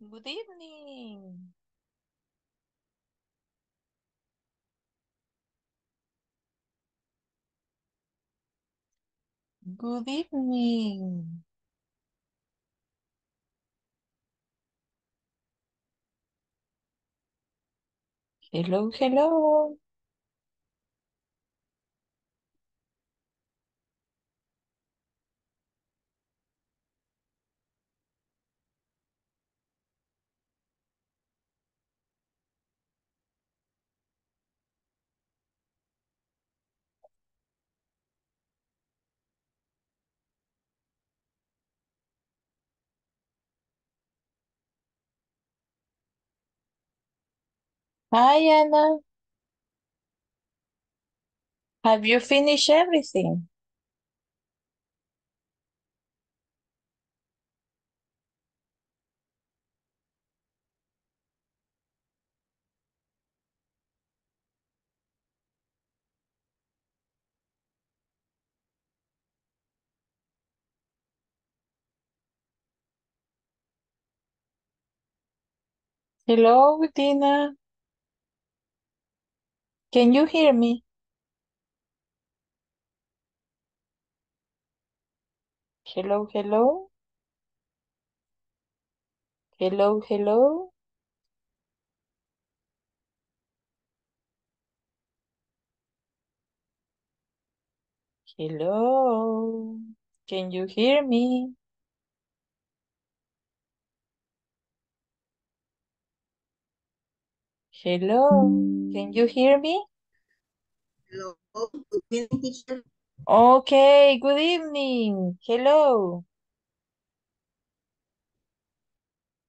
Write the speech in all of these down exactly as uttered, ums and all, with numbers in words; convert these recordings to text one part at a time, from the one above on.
Good evening. Good evening. Hello, hello. Hi, Anna. Have you finished everything? Hello, Bettina. Can you hear me? Hello, hello. Hello, hello. Hello. Can you hear me? Hello. Can you hear me? Hello. Good evening, teacher. Okay, good evening. Hello.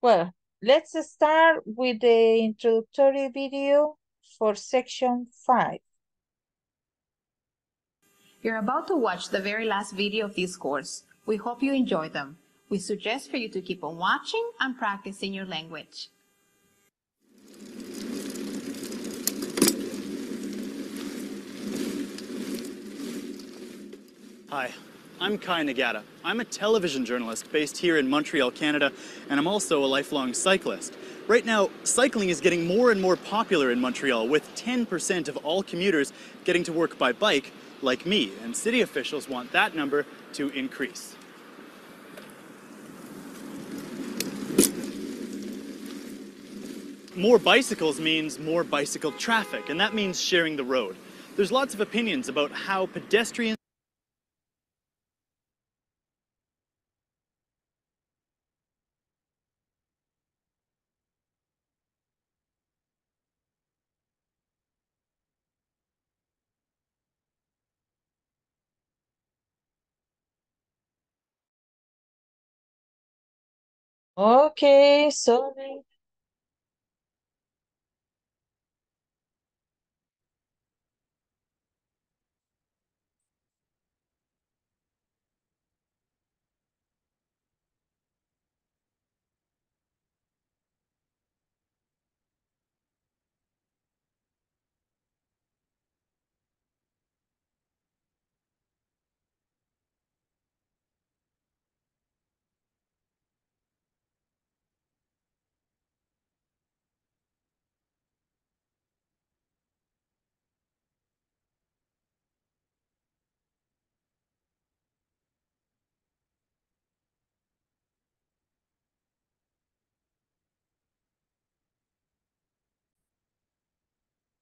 Well, let's start with the introductory video for section five. You're about to watch the very last video of this course. We hope you enjoy them. We suggest for you to keep on watching and practicing your language. Hi, I'm Kai Nagata. I'm a television journalist based here in Montreal, Canada, and I'm also a lifelong cyclist. Right now, cycling is getting more and more popular in Montreal, with ten percent of all commuters getting to work by bike, like me, and city officials want that number to increase. More bicycles means more bicycle traffic, and that means sharing the road. There's lots of opinions about how pedestrians Okay, sorry.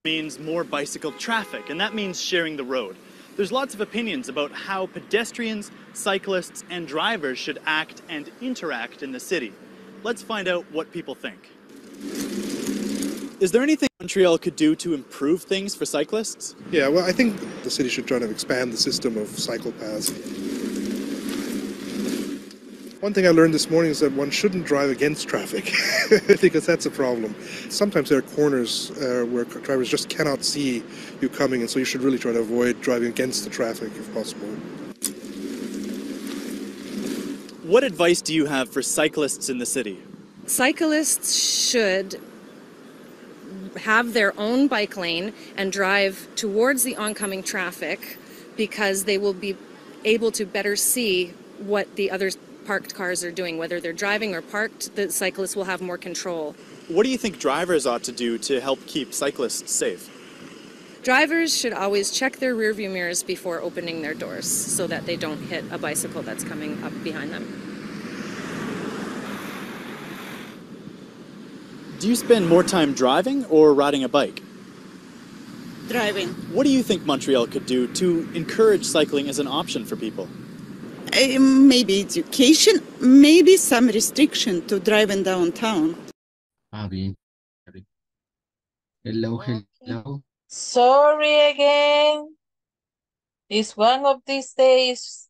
means more bicycle traffic, and that means sharing the road. There's lots of opinions about how pedestrians, cyclists, and drivers should act and interact in the city. Let's find out what people think. Is there anything Montreal could do to improve things for cyclists? Yeah, well, I think the city should try to expand the system of cycle paths. One thing I learned this morning is that one shouldn't drive against traffic because that's a problem. Sometimes there are corners uh, where drivers just cannot see you coming, and so you should really try to avoid driving against the traffic if possible. What advice do you have for cyclists in the city? Cyclists should have their own bike lane and drive towards the oncoming traffic because they will be able to better see what the other parked cars are doing. Whether they're driving or parked, the cyclists will have more control. What do you think drivers ought to do to help keep cyclists safe? Drivers should always check their rearview mirrors before opening their doors so that they don't hit a bicycle that's coming up behind them. Do you spend more time driving or riding a bike? Driving. What do you think Montreal could do to encourage cycling as an option for people? Uh, maybe education, maybe some restriction to driving downtown. Ah, bien. Hello, hello. Sorry again. It's one of these days.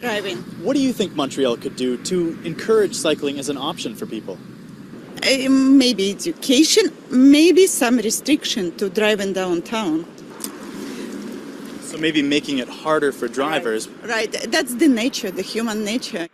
Driving. What do you think Montreal could do to encourage cycling as an option for people? Uh, maybe education, maybe some restriction to driving downtown. So maybe making it harder for drivers. Right, right. That's the nature, the human nature.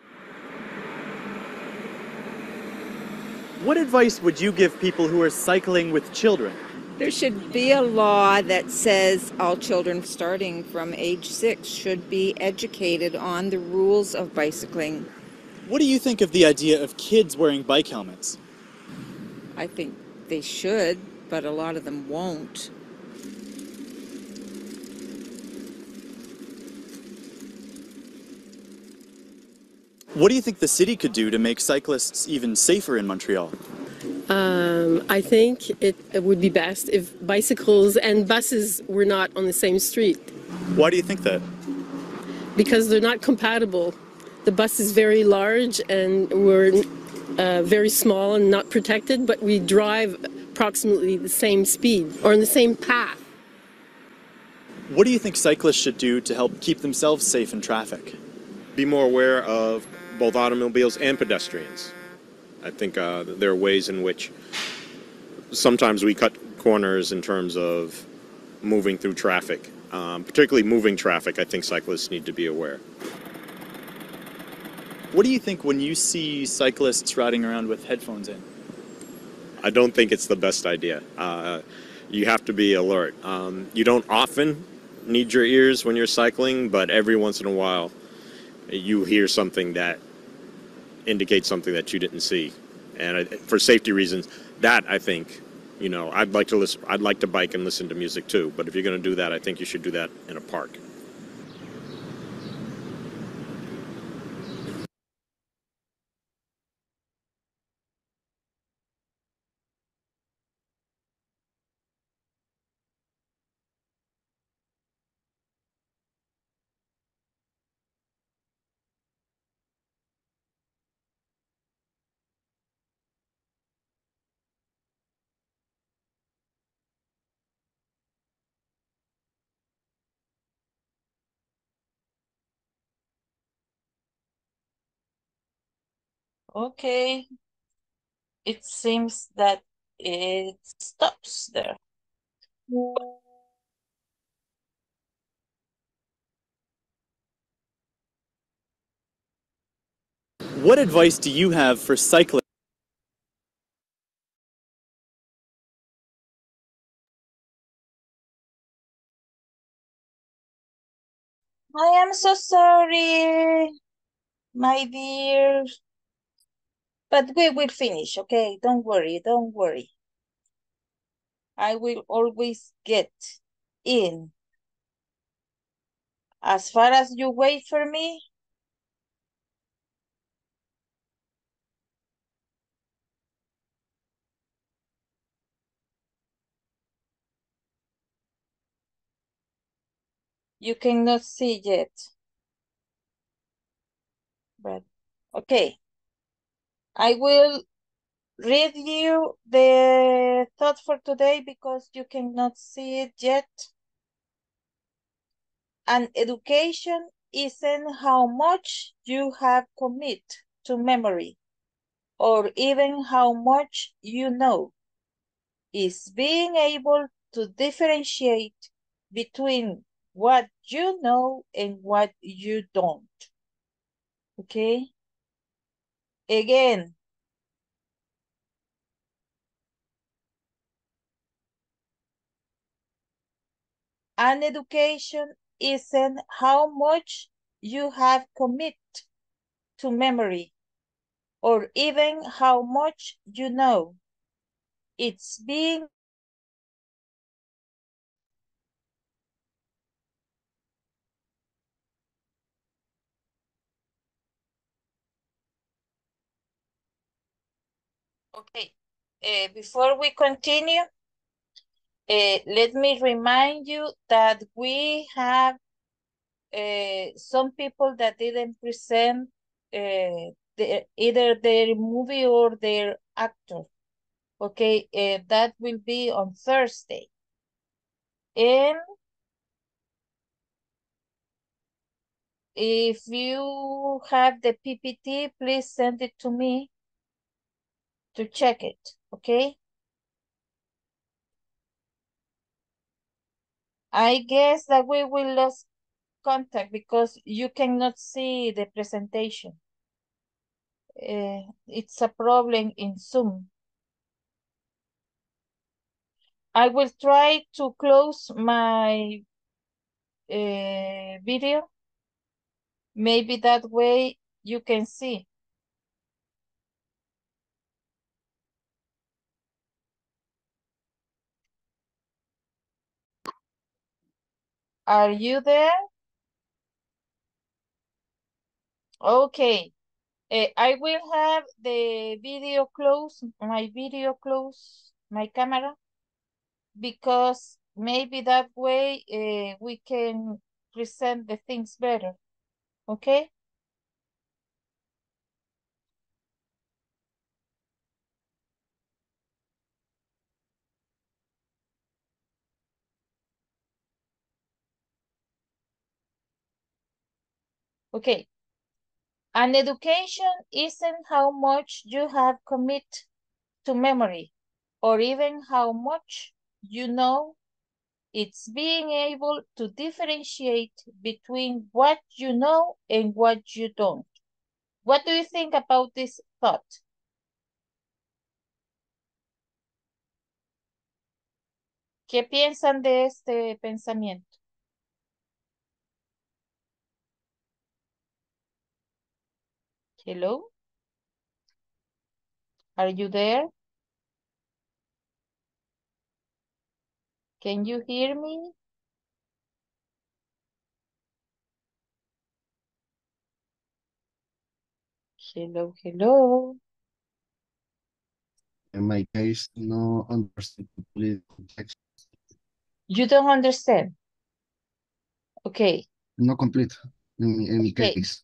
What advice would you give people who are cycling with children? There should be a law that says all children starting from age six should be educated on the rules of bicycling. What do you think of the idea of kids wearing bike helmets? I think they should, but a lot of them won't. What do you think the city could do to make cyclists even safer in Montreal? Um, I think it, it would be best if bicycles and buses were not on the same street. Why do you think that? Because they're not compatible. The bus is very large and we're uh, very small and not protected, but we drive approximately the same speed or on the same path. What do you think cyclists should do to help keep themselves safe in traffic? Be more aware of both automobiles and pedestrians. I think uh, there are ways in which sometimes we cut corners in terms of moving through traffic, um, particularly moving traffic. I think cyclists need to be aware. What do you think when you see cyclists riding around with headphones in? I don't think it's the best idea. Uh, you have to be alert. Um, you don't often need your ears when you're cycling, but every once in a while you hear something that indicate something that you didn't see, and I, for safety reasons, that I think, you know, I'd like to listen. I'd like to bike and listen to music too. But if you're going to do that, I think you should do that in a park. Okay, it seems that it stops there. What advice do you have for cyclists? I am so sorry, my dear. But we will finish, okay? Don't worry, don't worry. I will always get in. As far as you wait for me, you cannot see yet. But, okay. I will read you the thought for today because you cannot see it yet. And education isn't how much you have committed to memory or even how much you know. It's being able to differentiate between what you know and what you don't. Okay? Again, An education isn't how much you have committed to memory or even how much you know. It's being okay. Uh, before we continue, uh, let me remind you that we have uh, some people that didn't present uh, the, either their movie or their actor. Okay, uh, that will be on Thursday. And if you have the P P T, please send it to me to check it, okay? I guess that we will lose contact because you cannot see the presentation. Uh, it's a problem in Zoom. I will try to close my uh, video. Maybe that way you can see. Are you there? Okay. Uh, I will have the video close, my video close, my camera, because maybe that way uh, we can present the things better. Okay? Okay, an education isn't how much you have committed to memory or even how much you know. It's being able to differentiate between what you know and what you don't. What do you think about this thought? ¿Qué piensan de este pensamiento? Hello? Are you there? Can you hear me? Hello, hello. In my case, no understand. You don't understand? Okay. No complete in, in mi okay. case.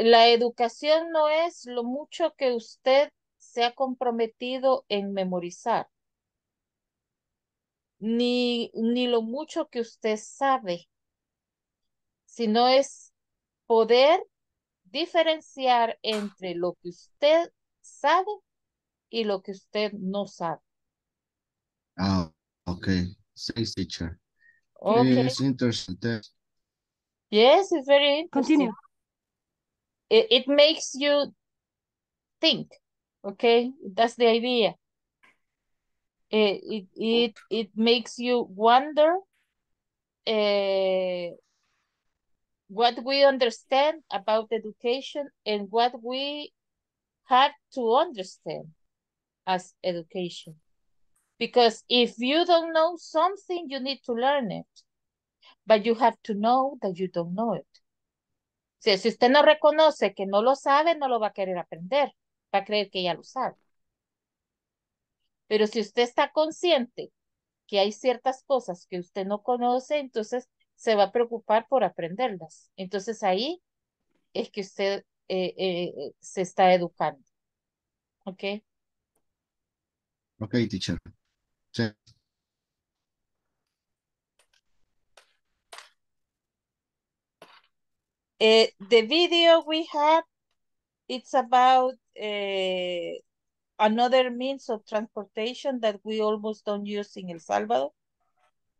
La educación no es lo mucho que usted se ha comprometido en memorizar, ni, ni lo mucho que usted sabe, sino es poder diferenciar entre lo que usted sabe y lo que usted no sabe. Ah, oh, okay. Thanks, teacher. Okay. It's interesting. Yes, it's very interesting. Continue. It makes you think, okay? That's the idea. It it it, it makes you wonder uh, what we understand about education and what we have to understand as education. Because if you don't know something, you need to learn it. But you have to know that you don't know it. Si, si usted no reconoce que no lo sabe, no lo va a querer aprender. Va a creer que ya lo sabe. Pero si usted está consciente que hay ciertas cosas que usted no conoce, entonces se va a preocupar por aprenderlas. Entonces ahí es que usted eh, eh, se está educando. ¿Ok? Ok, teacher. Sí. Uh, the video we have, it's about uh, another means of transportation that we almost don't use in El Salvador,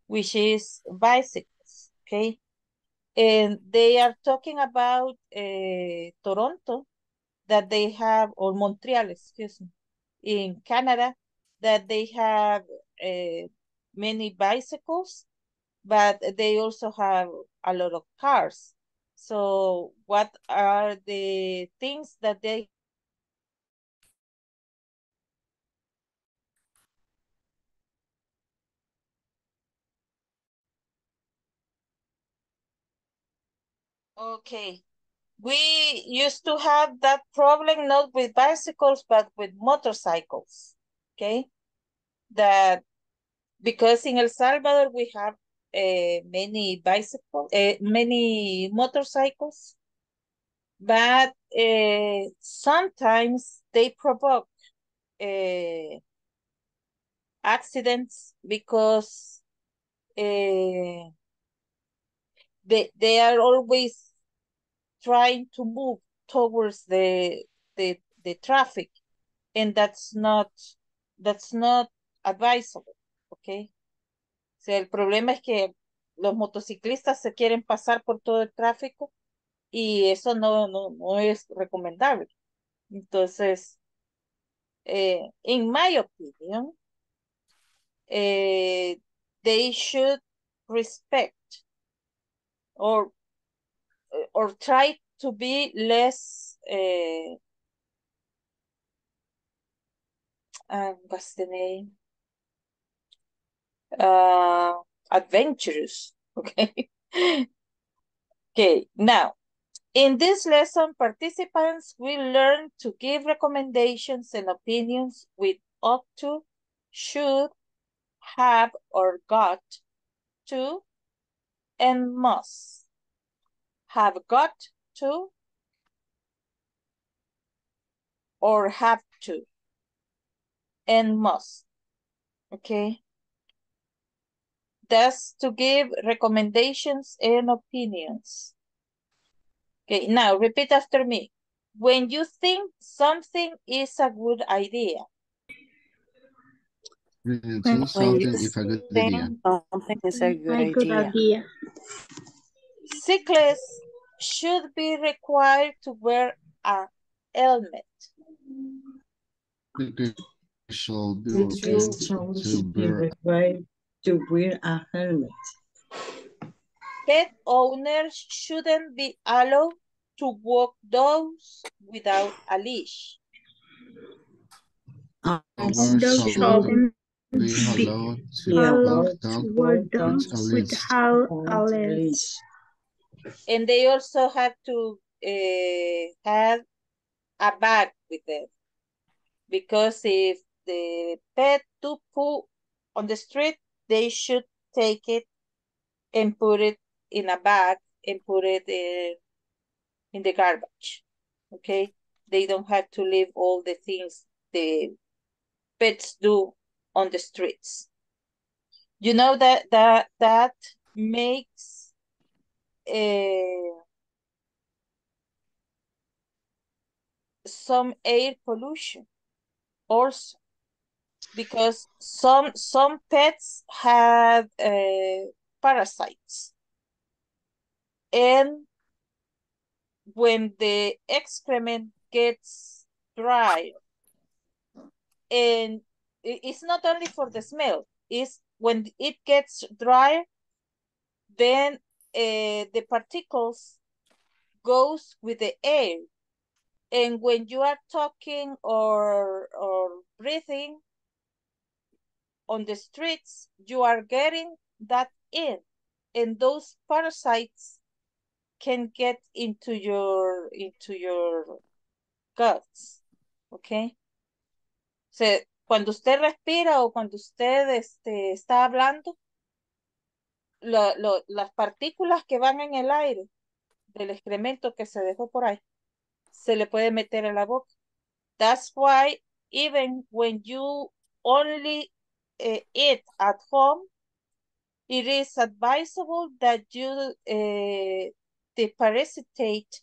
which is bicycles, okay? And they are talking about uh, Toronto, that they have, or Montreal, excuse me, in Canada, that they have uh, many bicycles. but they also have a lot of cars. So what are the things that they... Okay, we used to have that problem not with bicycles, but with motorcycles, okay? That because in El Salvador we have uh, many bicycle, uh, many motorcycles, but uh, sometimes they provoke uh, accidents because uh, they they are always trying to move towards the the the traffic, and that's not that's not advisable, okay? O sea, el problema es que los motociclistas se quieren pasar por todo el tráfico y eso no no no es recomendable. Entonces, eh, in my opinion, eh, they should respect or or try to be less, uh, uh, what's the name? Uh, adventurous, okay? Okay, now, in this lesson, participants will learn to give recommendations and opinions with ought to, should, have, or got to, and must. Have got to or have to and must, okay? That's to give recommendations and opinions. Okay, now repeat after me. When you think something is a good idea. When you something is a good idea. Something is a good idea. Good idea. Cyclists should be required to wear a helmet. Cyclists should be required to wear a helmet. Pet owners shouldn't be allowed to walk dogs without a leash. Uh, dogs shouldn't be allowed to walk dogs without a leash. And they also have to uh, have a bag with them, because if the pet do poo on the street, they should take it and put it in a bag and put it in, in the garbage, okay? They don't have to leave all the things the pets do on the streets. You know that that, that makes Uh, some air pollution also, because some some pets have uh, parasites, and when the excrement gets dry, and it's not only for the smell, it's when it gets dry, then Uh, the particles goes with the air, and when you are talking or or breathing on the streets, you are getting that in, and those parasites can get into your into your guts, okay? So cuando usted respira o cuando usted este, está hablando, Lo, lo, las partículas que van en el aire del excremento que se dejó por ahí se le puede meter en la boca. That's why even when you only uh, eat at home, it is advisable that you uh, deparasitate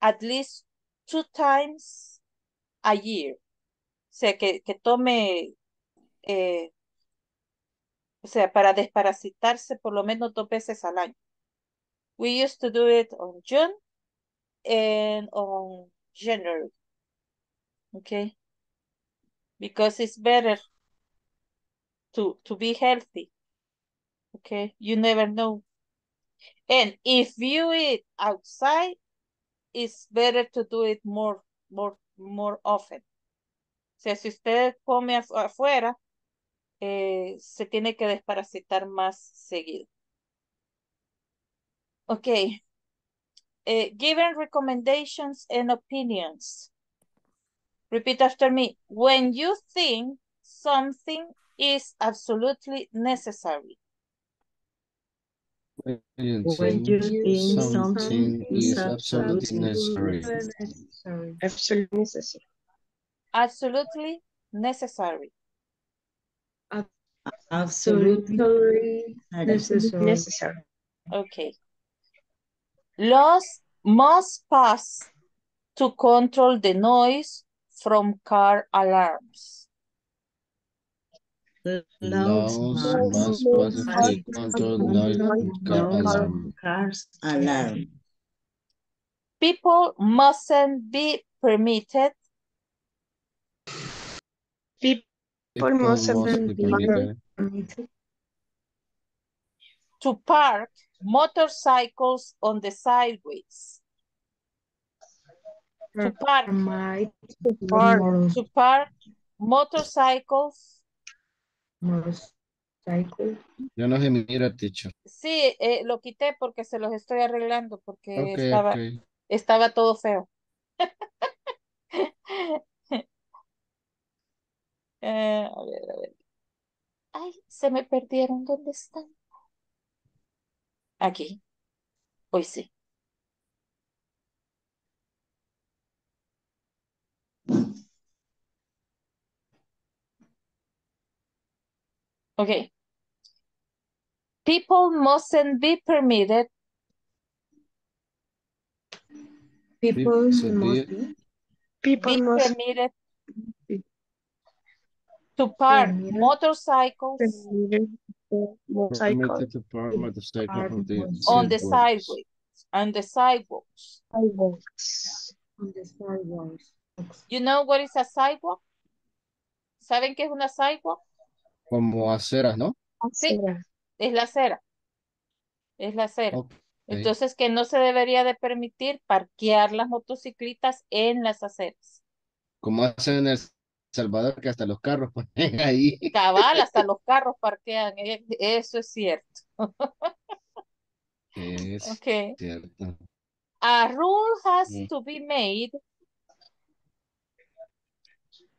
at least two times a year. O sea, que, que tome... Eh, O sea, para desparasitarse por lo menos dos veces al año. We used to do it on June and on January. Okay? Because it's better to, to be healthy Okay, you never know. And if you eat outside, it's better to do it more, more, more often. O sea, si usted come afuera, eh, se tiene que desparasitar más seguido. Okay. Uh, given recommendations and opinions. Repeat after me. When you think something is absolutely necessary. When you when think, you think something, something is absolutely necessary. necessary. Absolutely necessary. Absolutely necessary. Absolutely necessary. necessary. Okay. Laws must pass to control the noise from car alarms. Laws must pass to control the noise from car alarm. Cars alarm. People mustn't be permitted. People, People mustn't be permitted. permitted to park motorcycles on the sideways. To park, to park, to park motorcycles. Motorcycle. Yo no se mira, teacher. Sí, eh, lo quité porque se los estoy arreglando porque okay, estaba, okay. estaba todo feo. eh, a ver, a ver. Ay, se me perdieron. ¿Dónde están? Aquí, hoy sí. Okay. People mustn't be permitted. People must be. People must permitted to park motorcycles. Motorcycle. To park motorcycle on the, on the sidewalks. On the sidewalks. Sidewalks. On the sidewalks. You know what is a sidewalk? ¿Saben qué es una sidewalk? Como aceras, ¿no? Sí, es la acera. Es la acera. Okay. Entonces que no se debería de permitir parquear las motocicletas en las aceras. Como hacen en el Salvador, que hasta los carros ponen ahí. Cabal, hasta los carros parquean. Eso es cierto. Es okay. cierto. A rule has mm. to be made.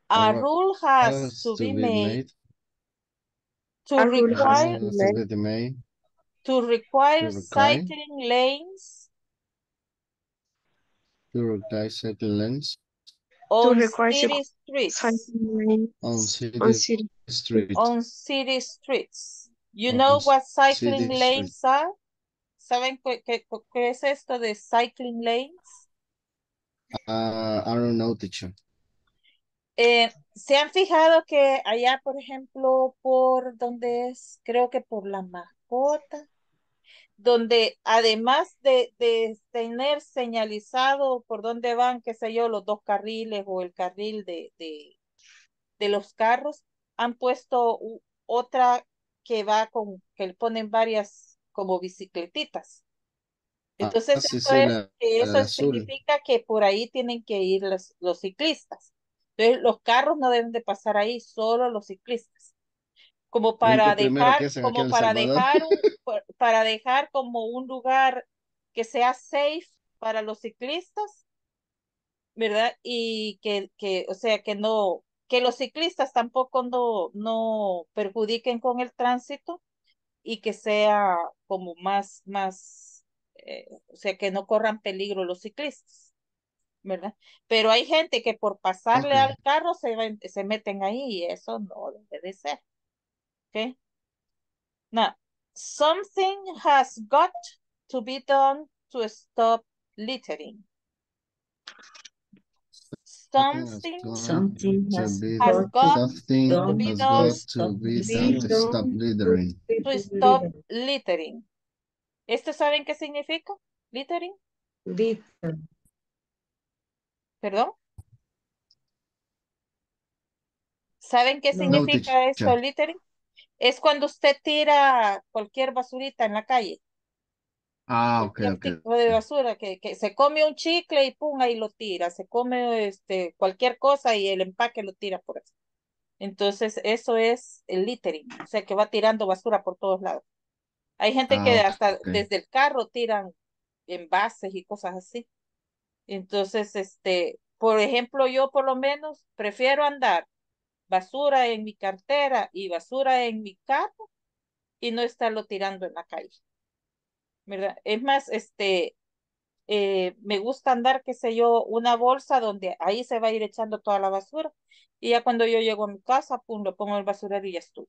A, a rule has, has to, to be, be made, made. To, require, to, made. to require to require cycling lanes. To require cycling lanes. On city streets. On city, on city streets. On city streets. You on know what cycling lanes street. are? ¿Saben qué, qué, qué es esto de cycling lanes? Uh, I don't know, teacher. Eh, ¿Se han fijado que allá, por ejemplo, por donde es, creo que por La Mascota, donde además de, de tener señalizado por dónde van, qué sé yo, los dos carriles o el carril de, de, de los carros, han puesto otra que va con, que le ponen varias como bicicletitas? Entonces, ah, sí, eso, sí, es, la, que eso significa que por ahí tienen que ir los, los ciclistas. Entonces, los carros no deben de pasar ahí, solo los ciclistas. Como para dejar, como para dejar, un, para dejar como un lugar que sea safe para los ciclistas, ¿verdad? Y que, que o sea, que no, que los ciclistas tampoco no, no perjudiquen con el tránsito y que sea como más, más, eh, o sea, que no corran peligro los ciclistas, ¿verdad? Pero hay gente que por pasarle okay. al carro se, se meten ahí y eso no debe de ser. Okay. Now, something has got to be done to stop littering. Something, something has, has, has got to be done to stop littering. To stop littering. ¿Esto saben qué significa? Littering. Litter. ¿Perdón? ¿Saben qué no, significa no, esto, littering? Es cuando usted tira cualquier basurita en la calle. Ah, ok, ok. El tipo de basura, que, que se come un chicle y pum, ahí lo tira. Se come este, cualquier cosa y el empaque lo tira por ahí. Entonces, eso es el littering. O sea, que va tirando basura por todos lados. Hay gente ah, que hasta okay. desde el carro tiran envases y cosas así. Entonces, este, por ejemplo, yo por lo menos prefiero andar basura en mi cartera y basura en mi carro y no estarlo tirando en la calle. ¿Verdad? Es más, este, eh, me gusta andar, qué sé yo, una bolsa donde ahí se va a ir echando toda la basura y ya cuando yo llego a mi casa, pum, lo pongo en el basurero y ya estuvo.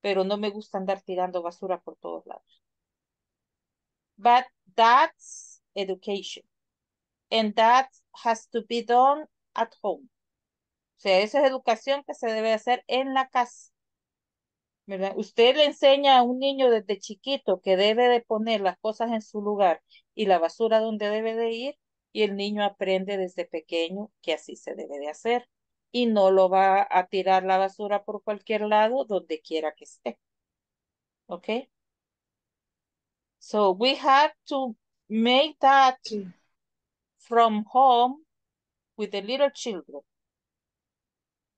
Pero no me gusta andar tirando basura por todos lados. But that's education. And that has to be done at home. O sea, esa es educación que se debe hacer en la casa. ¿Verdad? Usted le enseña a un niño desde chiquito que debe de poner las cosas en su lugar y la basura donde debe de ir, y el niño aprende desde pequeño que así se debe de hacer y no lo va a tirar la basura por cualquier lado donde quiera que esté. ¿Ok? So we have to make that from home with the little children.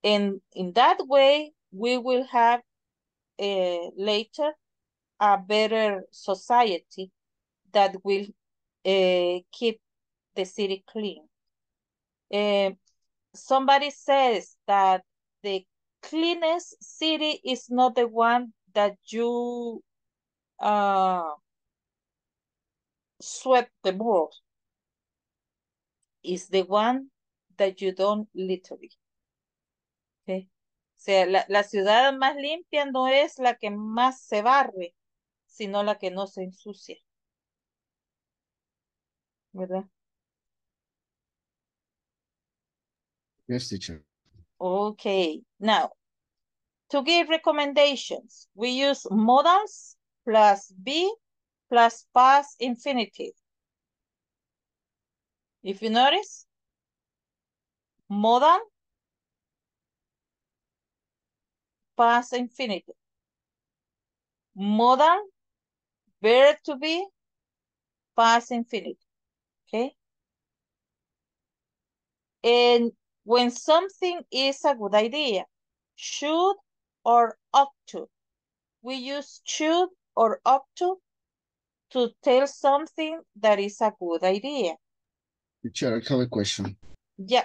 And in that way, we will have uh, later a better society that will uh, keep the city clean. Uh, somebody says that the cleanest city is not the one that you uh, sweep the most. It's the one that you don't litter it. Okay. O sea, la, la ciudad más limpia no es la que más se barre, sino la que no se ensucia. ¿Verdad? Yes, teacher. Okay. Now, to give recommendations, we use modals plus be plus past infinitive. If you notice, modal, past infinitive. Modal, verb to be, past infinitive. Okay? And when something is a good idea, should or ought to. We use should or ought to to tell something that is a good idea. Teacher, I have a question. Yeah.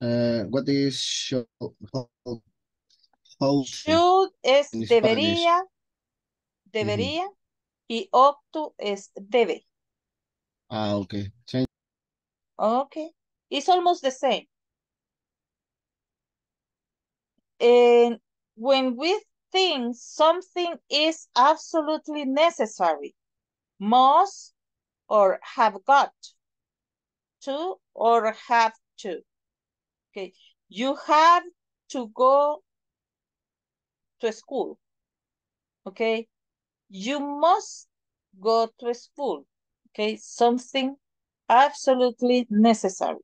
Uh, what is should? How, how should es debería, debería, mm-hmm. y ought to es debe. Ah, okay. Thank okay. It's almost the same. And when we think something is absolutely necessary, must or have got to or have to. Okay, you have to go to school. Okay, you must go to school. Okay, something absolutely necessary.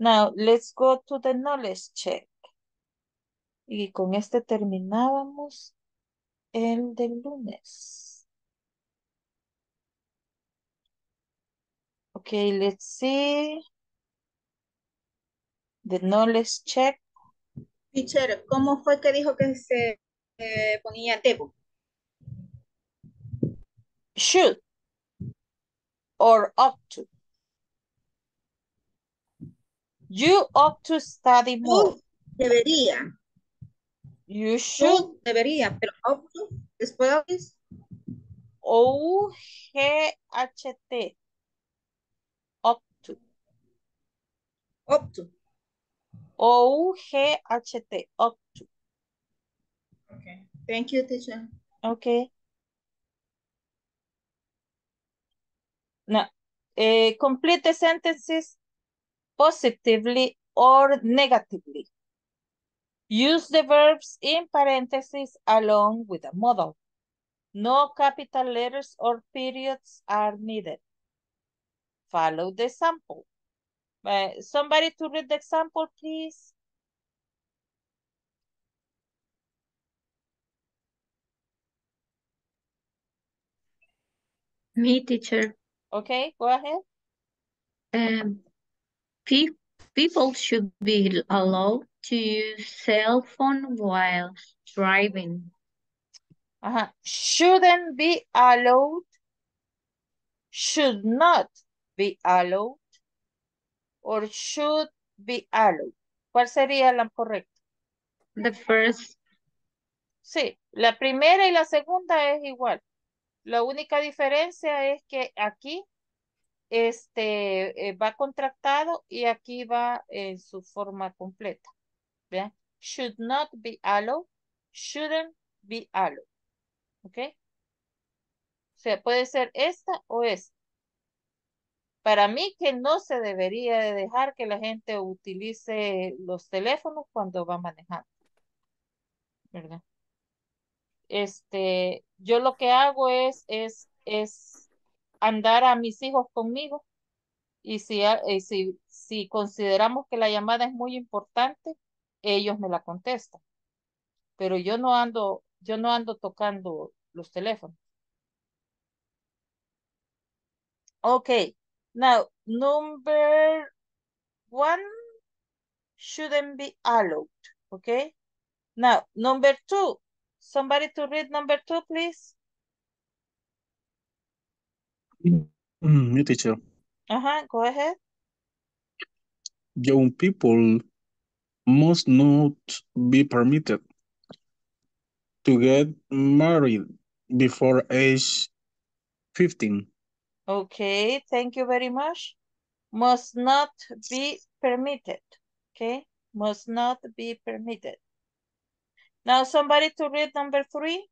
Now let's go to the knowledge check. Y con este terminábamos el del lunes. Okay, let's see. The knowledge check. Teacher, ¿cómo fue que dijo que se eh, ponía debo? Should or ought to. You ought to study more. Should, debería. You should. Debería, pero ought to. Después. O G H T. Up to. O G H T. Up to. Okay. Thank you, teacher. Okay. Now, uh, complete the sentences positively or negatively. Use the verbs in parentheses along with a modal. No capital letters or periods are needed. Follow the sample. Uh, somebody to read the example, please. Me, teacher. Okay, go ahead. Um, pe people should be allowed to use cell phone while driving. Uh-huh. Shouldn't be allowed. Should not be allowed. Or should be allowed. ¿Cuál sería la correcta? The first. Sí, la primera y la segunda es igual. La única diferencia es que aquí este, eh, va contractado y aquí va en su forma completa. ¿Vean? Should not be allowed. Shouldn't be allowed. ¿Ok? O sea, puede ser esta o esta. Para mí que no se debería de dejar que la gente utilice los teléfonos cuando va manejando. ¿Verdad? Este, yo lo que hago es, es, es andar a mis hijos conmigo y si, si, si consideramos que la llamada es muy importante, ellos me la contestan. Pero yo no ando, yo no ando tocando los teléfonos. Okay, now, number one shouldn't be allowed, okay? Now, number two. Somebody to read number two, please. Me, teacher. Uh-huh, go ahead. Young people must not be permitted to get married before age fifteen. Okay, thank you very much. Must not be permitted, okay? Must not be permitted. Now, somebody to read number three.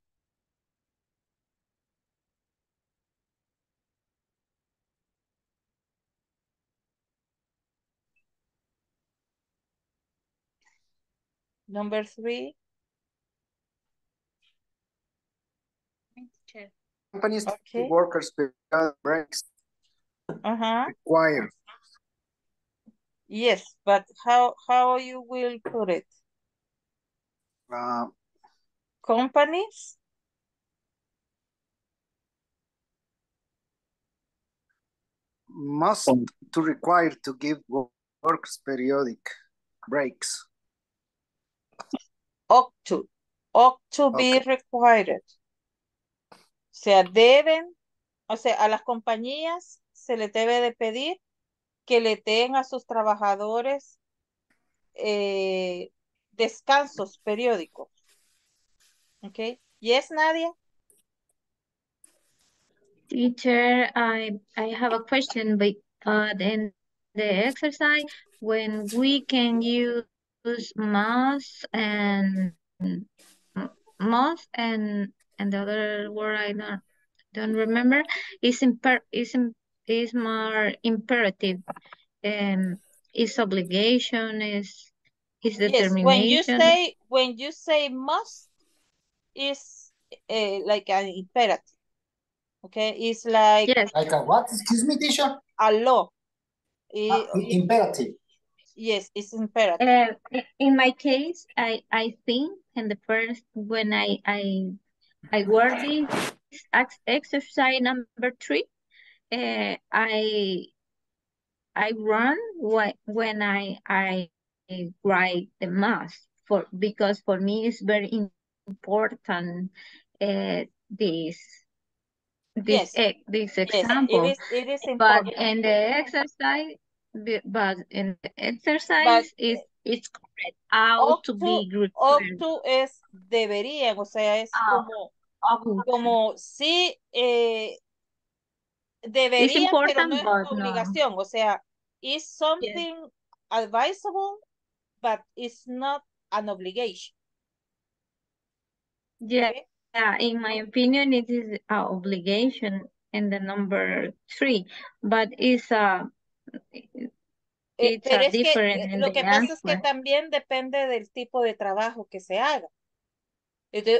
Number three. Okay. Companies okay. Workers without breaks uh-huh. required. Yes, but how how you will put it? Uh, companies must to require to give workers periodic breaks. Ought to, ought to be okay. required. O sea, deben, o sea, a las compañías se les debe de pedir que le den a sus trabajadores eh, descansos periódicos. Okay. Yes, Nadia? Teacher, I, I have a question, but uh, in the exercise, when we can use must and must and and the other word I don't don't remember is imper is is more imperative, um, is obligation is. Is yes, when you say when you say must is uh, like an imperative, okay? It's like yes. like a what? Excuse me, teacher. A law. It, ah, imperative. Yes, it's imperative. Uh, in my case, I I think in the first when I I I worked in exercise number three, uh, I I run when I I. I write the math for because for me it's very important uh, this this yes. e this example yes, it is, it is important. But in the exercise but in the exercise is it's correct how to, to be required. Up to es deberían, o sea es uh, como como sí eh, deberían pero no es obligación no. O sea is something yes. advisable but it's not an obligation. Yeah, okay. Yeah, in my opinion, it is an obligation in the number three, but it's a, it's a different. Que, lo que pasa es que también depende del tipo de trabajo que se haga.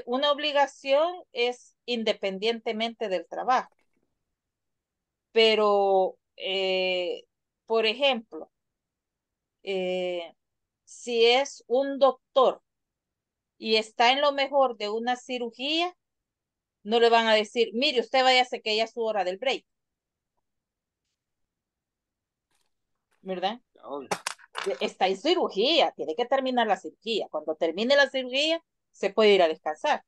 Una obligación es independientemente del trabajo. Pero, eh, por ejemplo, eh, si es un doctor y está en lo mejor de una cirugía, No le van a decir, mire, usted váyase que ya es su hora del break. ¿Verdad? No. Está en cirugía, tiene que terminar la cirugía. Cuando termine la cirugía, se puede ir a descansar.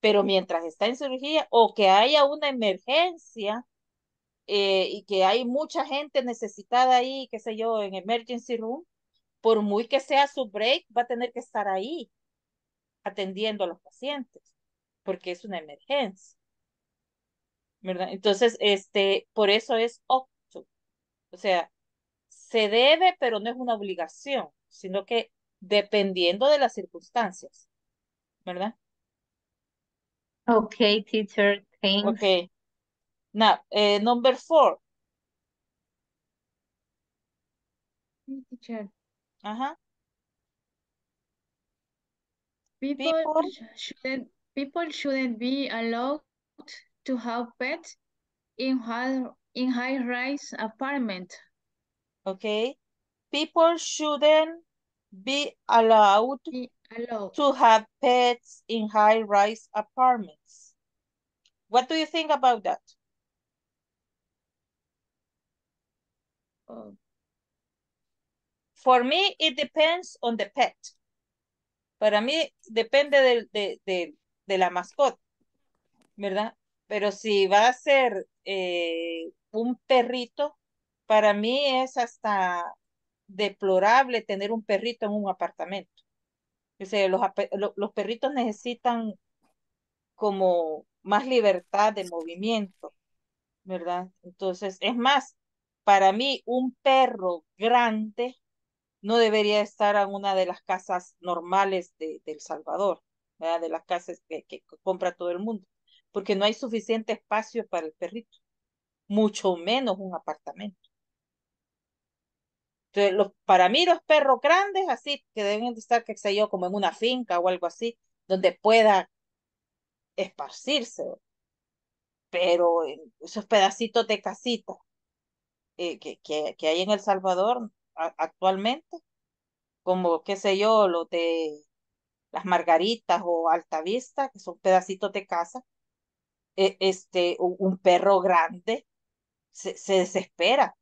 Pero mientras está en cirugía o que haya una emergencia eh, y que hay mucha gente necesitada ahí, qué sé yo, en emergency room, por muy que sea su break, va a tener que estar ahí atendiendo a los pacientes, porque es una emergencia, ¿verdad? Entonces, este, por eso es up to. O sea, se debe, pero no es una obligación, sino que dependiendo de las circunstancias, ¿verdad? Okay, teacher, thanks. Okay. Now, eh, number four. Teacher. Ajá. People, people shouldn't People shouldn't be allowed to have pets in high, in high-rise apartment. Okay. People shouldn't be allowed, be allowed to have pets in high-rise apartments. What do you think about that? Oh. For me, it depends on the pet. Para mí, depende del... De, de, de la mascota, ¿verdad? Pero si va a ser eh, un perrito, para mí es hasta deplorable tener un perrito en un apartamento. O sea, los, los perritos necesitan como más libertad de movimiento, ¿verdad? Entonces, es más, para mí un perro grande no debería estar en una de las casas normales de, de El Salvador, ¿verdad? De las casas que, que compra todo el mundo, porque no hay suficiente espacio para el perrito, mucho menos un apartamento. Entonces, los, para mí los perros grandes así, que deben estar, qué sé yo, como en una finca o algo así, donde pueda esparcirse, pero en esos pedacitos de casita eh, que, que, que hay en El Salvador a, actualmente, como qué sé yo, los de las Margaritas o Altavista, que son pedacitos de casa, este, un perro grande se, se desespera,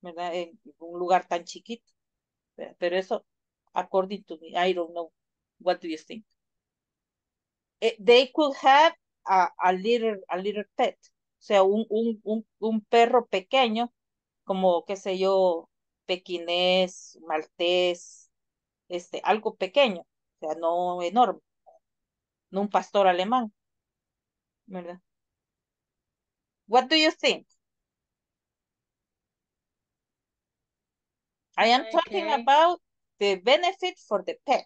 ¿verdad? En un lugar tan chiquito. Pero eso, according to me, I don't know. What do you think? They could have a, a, little, a little pet. O sea, un, un, un, un perro pequeño, como, qué sé yo, pequinés, maltés, este, algo pequeño. O sea, no enorme, no un pastor alemán, ¿verdad? What do you think? I am okay. talking about the benefit for the pet.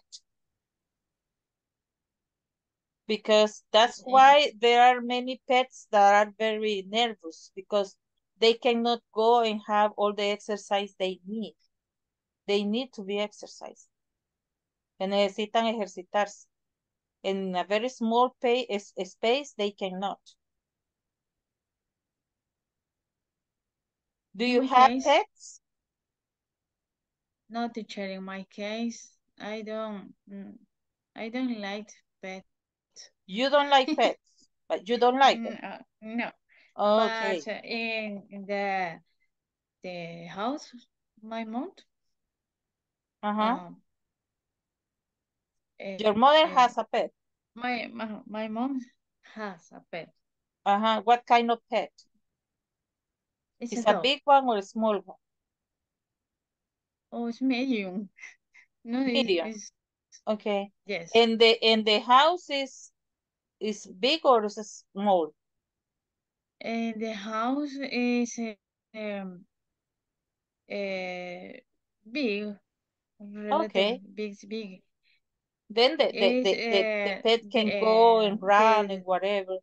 Because that's okay. why there are many pets that are very nervous, because they cannot go and have all the exercise they need. They need to be exercised. Que necesitan ejercitarse. In a very small pay, es, space, they cannot. Do you have case, pets? No, teacher. In my case, I don't. I don't like pets. You don't like pets, but you don't like them. No. Okay. But in the the house, my mom. Uh huh. Um, Your mother uh, has a pet. My, my my mom has a pet. Uh huh. What kind of pet? It's, it's a, a big one or a small one? Oh, it's medium. No, medium. It's, okay. Yes. And the and the house is is big or is it small? And the house is um uh big. Okay. Big, big. Then the, the, the, uh, the pet can uh, go and run the, and whatever.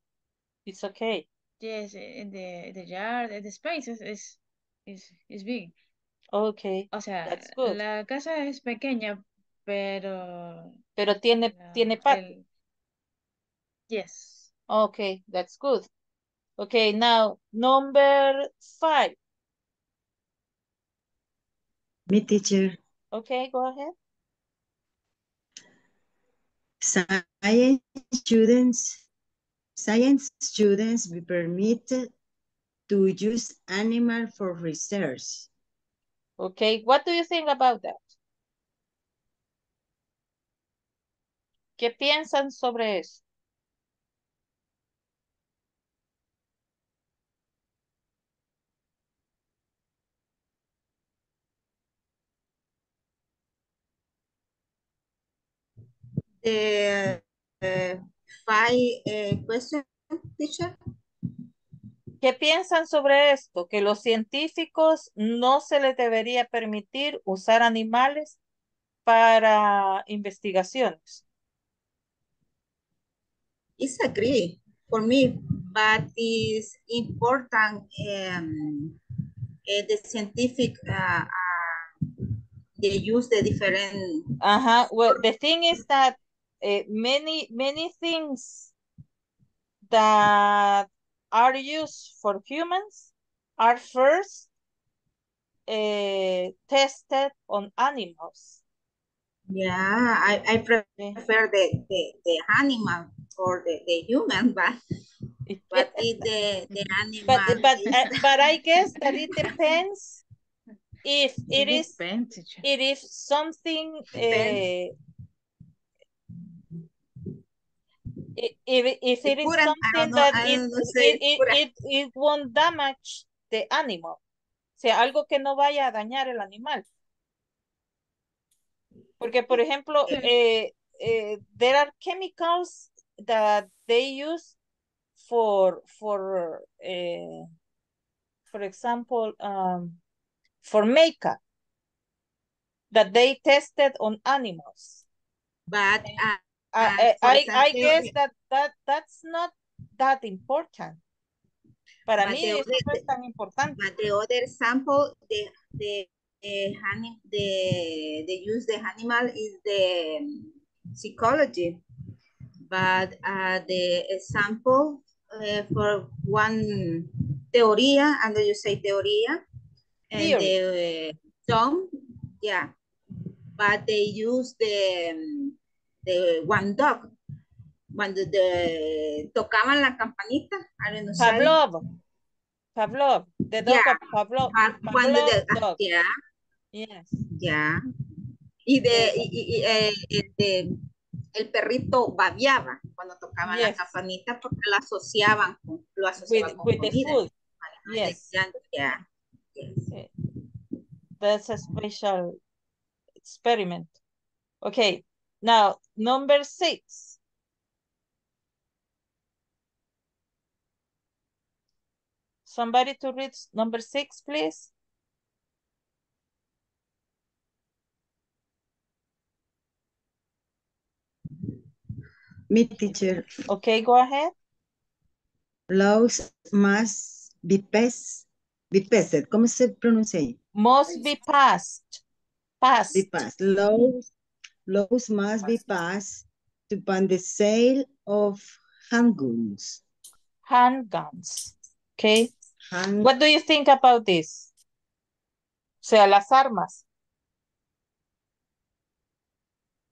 It's okay. Yes, in the, the yard, the space is, is, is, is big. Okay, o sea, that's good. La casa es pequeña, pero... Pero tiene, uh, tiene patio. Yes. Okay, that's good. Okay, now, number five. Me, teacher. Okay, go ahead. Science students Science students be permitted to use animal for research. Okay, what do you think about that? ¿Qué piensan sobre eso? The uh, five uh, question, teacher. ¿Qué piensan sobre esto? ¿Que los científicos no se les debería permitir usar animales para investigaciones? It's agree for me, but it's important um, the scientific uh, uh, they use the different... Uh-huh. Well, the thing is that uh, many, many things that are used for humans are first uh, tested on animals. Yeah, I, I prefer the, the, the animal or the, the human, but but the, the animal. But but, uh, but I guess that it depends if it, it is depends. It is something uh, If, if it is something know, that it, know, it, it, it, it won't damage the animal. O sea, algo que no vaya a dañar el animal. Porque, por ejemplo, eh, eh, there are chemicals that they use for, for, eh, for example, um, for makeup that they tested on animals. But... Uh, I, I, I guess that, that that's not that important. Para but mí eso no es tan importante. But the other sample, the, the, the, the, the use the animal is the psychology. But uh, the example uh, for one teoría, and you say teoría, and the uh, some, yeah. But they use the... Um, The one dog, cuando the, tocaban la campanita, I don't know. Pavlov, Pavlov, the dog yeah. of Pavlov. Pavlov the, dog. Yeah. Yes. Yeah. Y de, y, y, eh, este, el perrito babeaba cuando tocaban yes. la campanita porque la asociaban con, lo asociaban with, con with comida. The food. Yes. Yeah. Yes. That's a special experiment. Okay. Now, number six. Somebody to read number six, please. Me, teacher. Okay, go ahead. Laws must be passed. Be passed. ¿Cómo se pronuncia? Must be passed. Passed. Be passed. Laws. Laws must be passed to ban the sale of handguns. Handguns. Okay. Hand what do you think about this? O sea, las armas.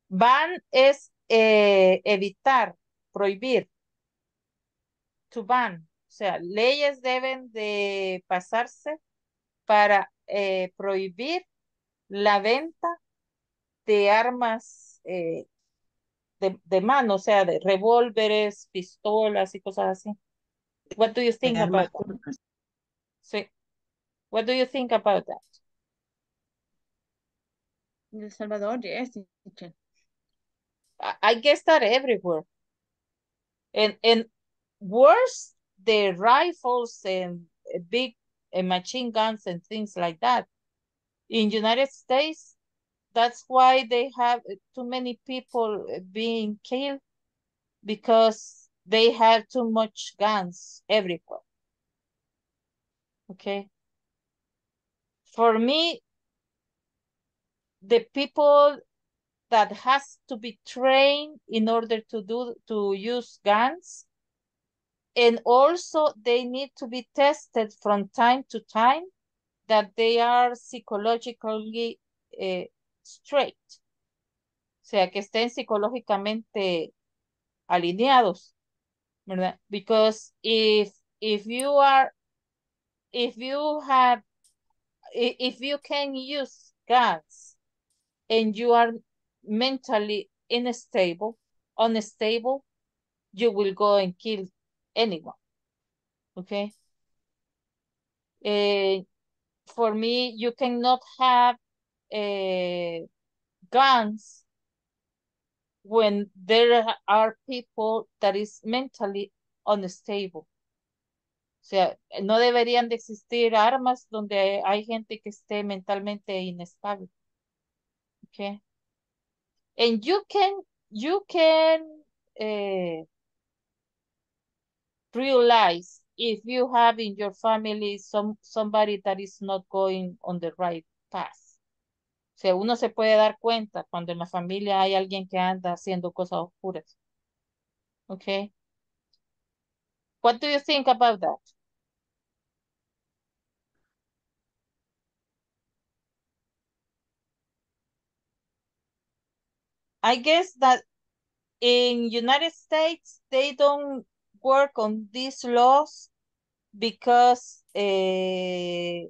Ban es eh, evitar, prohibir. To ban. O sea, leyes deben de pasarse para eh, prohibir la venta de armas eh, de, de mano, o sea, de revólveres, pistolas y cosas así. What do you think de about that? Sí. What do you think about that? In El Salvador, yes. I, I guess that everywhere. And, and worse, the rifles and big and machine guns and things like that. In United States, that's why they have too many people being killed because they have too much guns everywhere. Okay. For me, the people that has to be trained in order to do to use guns, and also they need to be tested from time to time that they are psychologically uh, straight, o sea, que estén psicológicamente alineados, ¿verdad? Because if if you are if you have if you can use gas and you are mentally unstable, unstable, you will go and kill anyone. Okay. Uh, for me, you cannot have uh, guns when there are people that is mentally unstable. O sea, no deberían de existir armas donde hay gente que esté mentalmente inestable. Okay. And you can, you can uh, realize if you have in your family some, somebody that is not going on the right path. O sea, uno se puede dar cuenta cuando en la familia hay alguien que anda haciendo cosas oscuras. Okay. What do you think about that? I guess that in United States, they don't work on these laws because uh,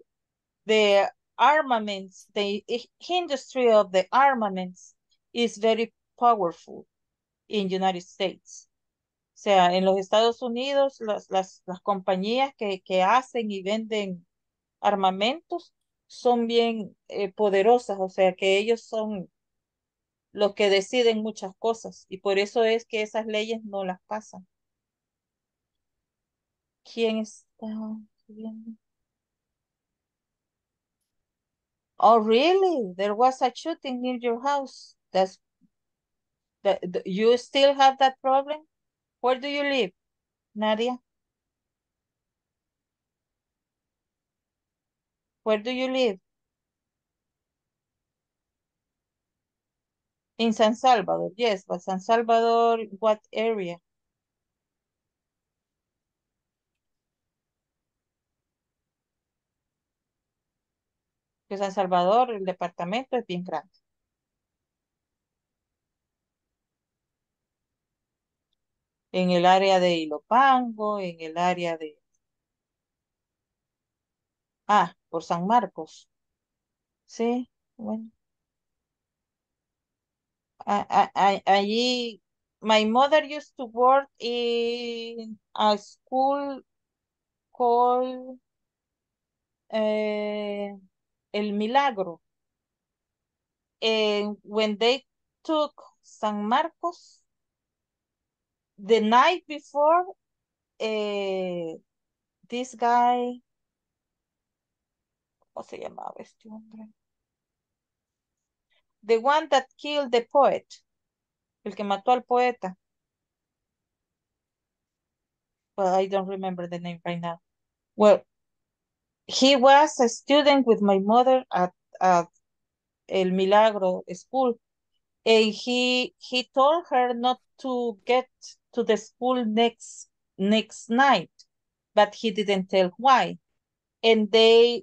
the armaments, the industry of the armaments is very powerful in United States. O sea, en los Estados Unidos, las, las, las compañías que, que hacen y venden armamentos son bien eh, poderosas, o sea, que ellos son los que deciden muchas cosas y por eso es que esas leyes no las pasan. ¿Quién está viendo? Oh, really? There was a shooting near your house. That's that, that you still have that problem? Where do you live, Nadia? Where do you live? In San Salvador, yes, but San Salvador, what area? Que San Salvador, el departamento es bien grande. En el área de Ilopango, en el área de... Ah, por San Marcos. Sí, bueno. I, I, I, I, my mother used to work in a school called uh, El Milagro. And when they took San Marcos, the night before, eh, this guy, ¿cómo se llamaba este hombre? The one that killed the poet, el que mató al poeta. Well, I don't remember the name right now. Well, he was a student with my mother at, at El Milagro school, and he he told her not to get to the school next next night, but he didn't tell why. And they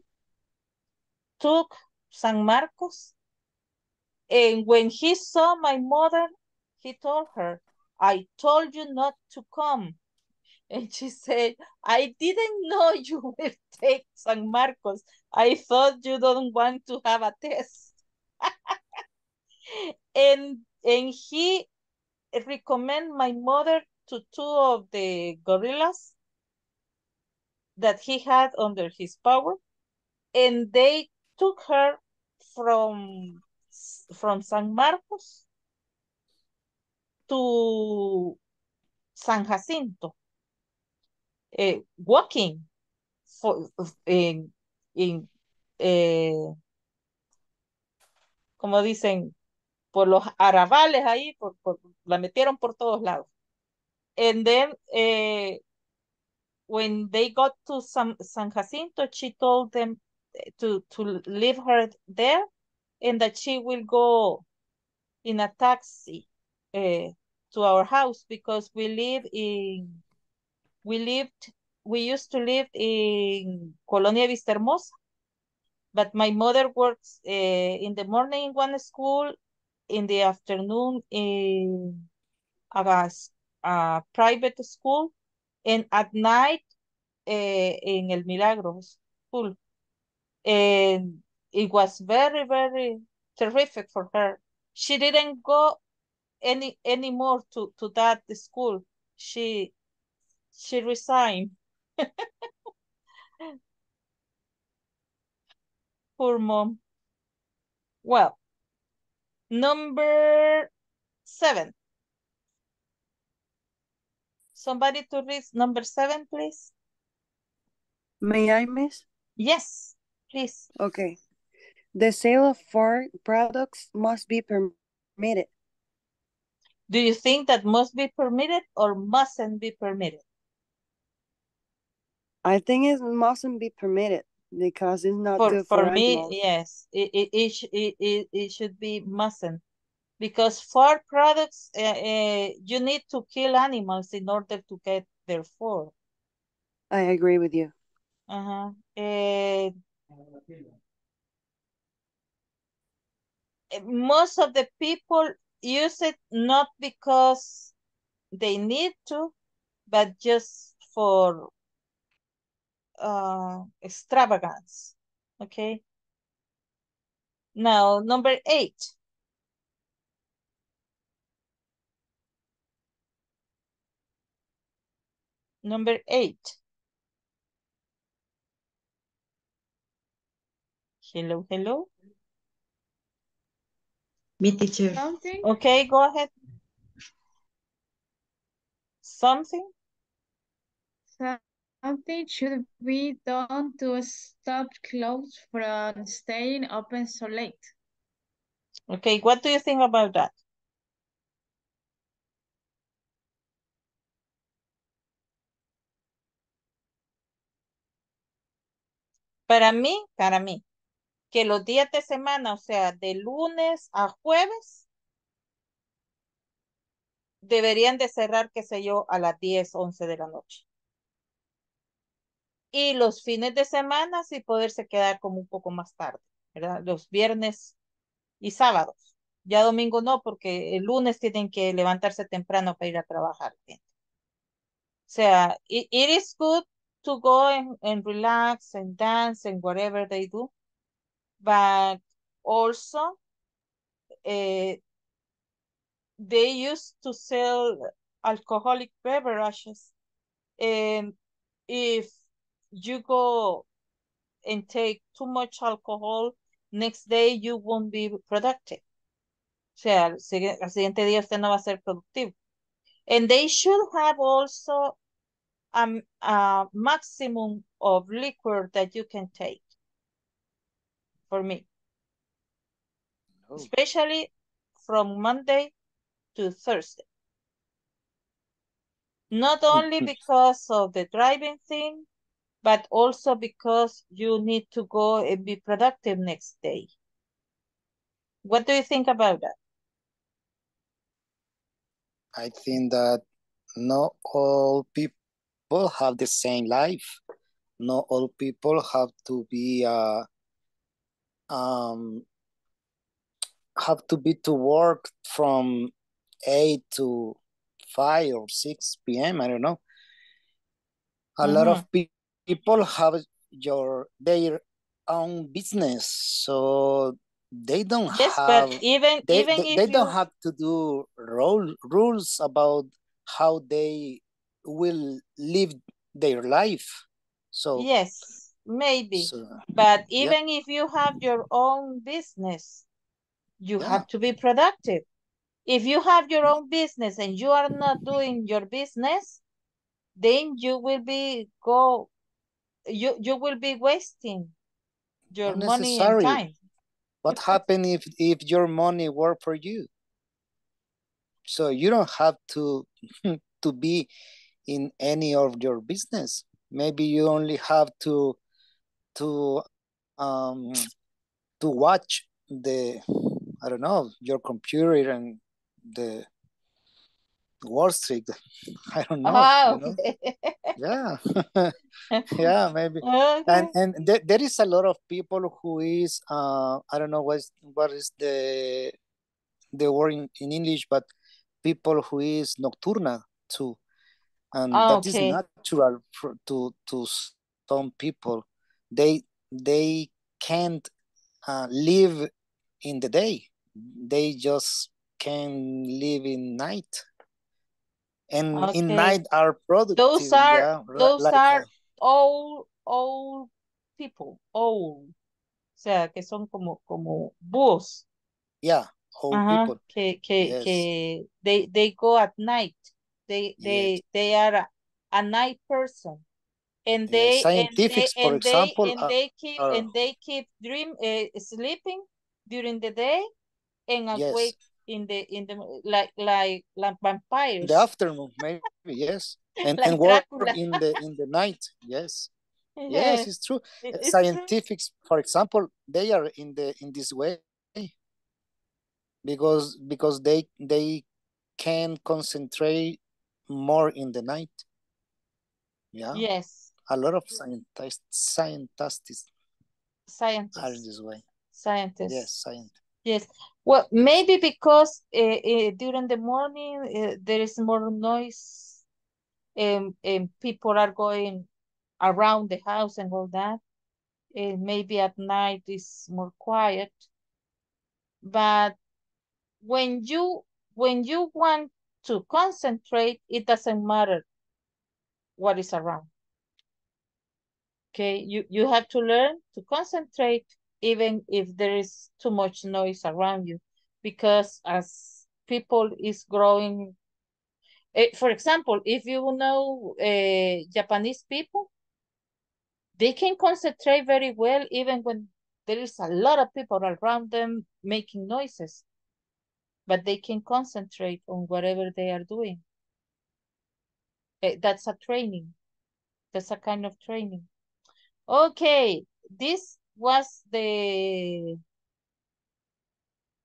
took San Marcos, and when he saw my mother, he told her, I told you not to come. And she said, I didn't know you will take San Marcos. I thought you don't want to have a test. and and he recommend my mother to two of the gorillas that he had under his power, and they took her from from San Marcos to San Jacinto, uh, walking for in in uh, como dicen, por los arrabales ahí, por, por, la metieron por todos lados. And then, eh, when they got to San, San Jacinto, she told them to, to leave her there and that she will go in a taxi eh, to our house because we live in, we lived, we used to live in Colonia Vista Hermosa, but my mother works eh, in the morning in one school, in the afternoon in a, a private school, And at night, eh, in El Milagro was full. And it was very, very terrific for her. She didn't go any anymore to, to that school. She she resigned. Poor mom. Well, number seven. Somebody to read number seven, please. May I, miss? Yes, please. Okay. The sale of foreign products must be permitted. Do you think that must be permitted or mustn't be permitted? I think it mustn't be permitted because it's not for, good for, for me. Animals. Yes, it it it it it should be mustn't, because for products, uh, uh, you need to kill animals in order to get their fur. I agree with you. Uh huh. Uh, most of the people use it not because they need to, but just for uh, extravagance, okay? Now, number eight. Number eight. Hello, hello. Me, teacher. Something? Okay, go ahead. Something? Something should be done to stop clothes from staying open so late. Okay, what do you think about that? Para mí, para mí. Que los días de semana, o sea, de lunes a jueves, deberían de cerrar, qué sé yo, a las diez, once de la noche. Y los fines de semana sí poderse quedar como un poco más tarde, ¿verdad? Los viernes y sábados. Ya domingo no, porque el lunes tienen que levantarse temprano para ir a trabajar. Bien. O sea, it, it is good to go and, and relax and dance and whatever they do. But also, uh, they used to sell alcoholic beverages. And if you go and take too much alcohol, next day you won't be productive. O sea, al siguiente día usted no va a ser productivo. And they should have also um, a maximum of liquor that you can take. For me, no. Especially from Monday to Thursday. Not only because of the driving thing, but also because you need to go and be productive next day. What do you think about that? I think that not all people have the same life. Not all people have to be... Uh, um have to be to work from eight to five or six p m I don't know. A mm-hmm. lot of pe people have your their own business, so they don't yes, have but even they, even they, if they you... don't have to do role, rules about how they will live their life. So yes. Maybe, so, but even yeah. if you have your own business, you yeah. have to be productive. If you have your own business and you are not doing your business, then you will be go, you you will be wasting your money and time. What happens if if your money work for you? So you don't have to to be in any of your business. Maybe you only have to. To um to watch the I don't know your computer and the Wall Street. I don't know. Oh, okay. You know? Yeah, yeah, maybe. Okay. And and there, there is a lot of people who is uh I don't know what is, what is the the word in, in English, but people who is nocturnal too. and oh, that okay. is natural for, to to some people. They they can't uh, live in the day. They just can live in night. And okay. in night are productive. Those are yeah, those like, are old old people old. O sea, que son como como búhos. Yeah, old uh-huh. people. Que que yes. que they they go at night. They they yes. they are a, a night person. And they, yeah, and they, for and example, they, and uh, they keep uh, and they keep dream uh, sleeping during the day and awake yes. in the in the like like like vampires. The afternoon, maybe yes, and like and work in the in the night, yes, yes, yes it's true. It's Scientifics, true. For example, they are in the in this way because because they they can concentrate more in the night. Yeah. Yes. A lot of scientists scientists scientists are this way. Scientists. Yes, scientists. Yes. Well, maybe because uh, uh, during the morning uh, there is more noise and, and people are going around the house and all that. Uh, maybe at night it's more quiet. But when you when you want to concentrate, it doesn't matter what is around. Okay, you, you have to learn to concentrate even if there is too much noise around you, because as people is growing, for example, if you know uh, Japanese people, they can concentrate very well even when there is a lot of people around them making noises, but they can concentrate on whatever they are doing. That's a training. That's a kind of training. Okay, this was the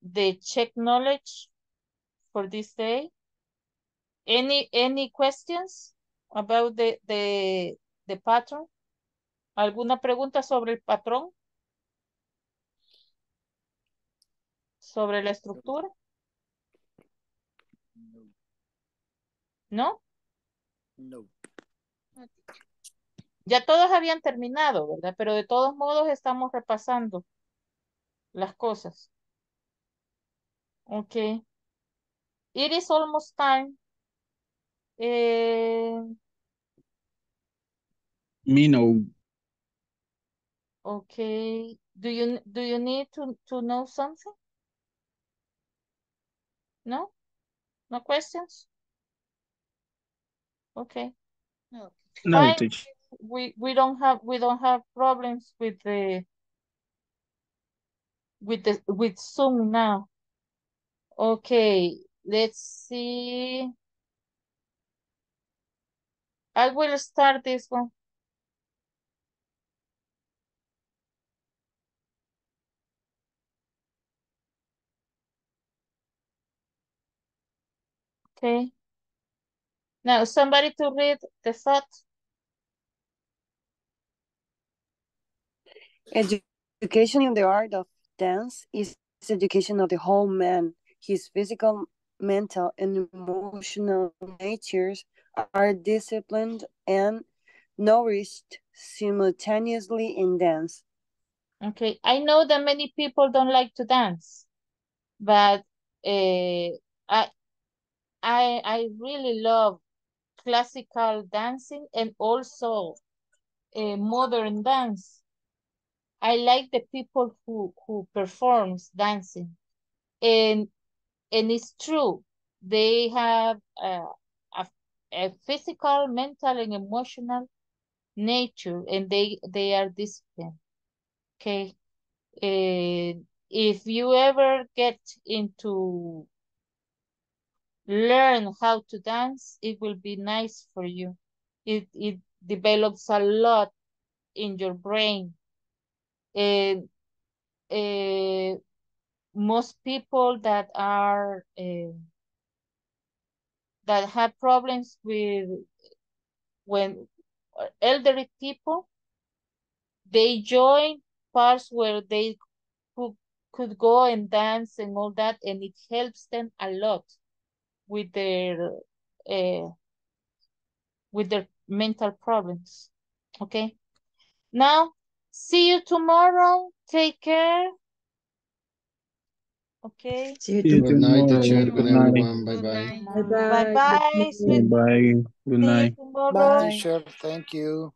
the check knowledge for this day. Any any questions about the the the pattern? ¿Alguna pregunta sobre el patrón? ¿Sobre la estructura? No. ¿No? No. Ya todos habían terminado, ¿verdad? Pero de todos modos estamos repasando las cosas. Okay. It is almost time. Eh... Me no. Okay. Do you do you need to to know something? No? No questions? Okay. No. No, teacher. We we don't have we don't have problems with the with the with Zoom now. Okay, let's see. I will start this one. Okay. Now somebody to read the thought. Education in the art of dance is education of the whole man. His physical, mental, and emotional natures are disciplined and nourished simultaneously in dance. Okay, I know that many people don't like to dance, but uh, I, I, I really love classical dancing and also uh, modern dance. I like the people who, who performs dancing. And, and it's true. They have a, a, a physical, mental, and emotional nature, and they, they are disciplined. Okay. And if you ever get into learn how to dance, it will be nice for you. It, it develops a lot in your brain. Uh, uh, most people that are uh, that have problems with when elderly people, they join parts where they could, could go and dance and all that, and it helps them a lot with their uh, with their mental problems, okay? Now, see you tomorrow. Take care. Okay. See you tomorrow. Good night, teacher. Good night, everyone. Bye-bye. Bye-bye. Bye-bye. Good night. Bye, teacher. Thank you.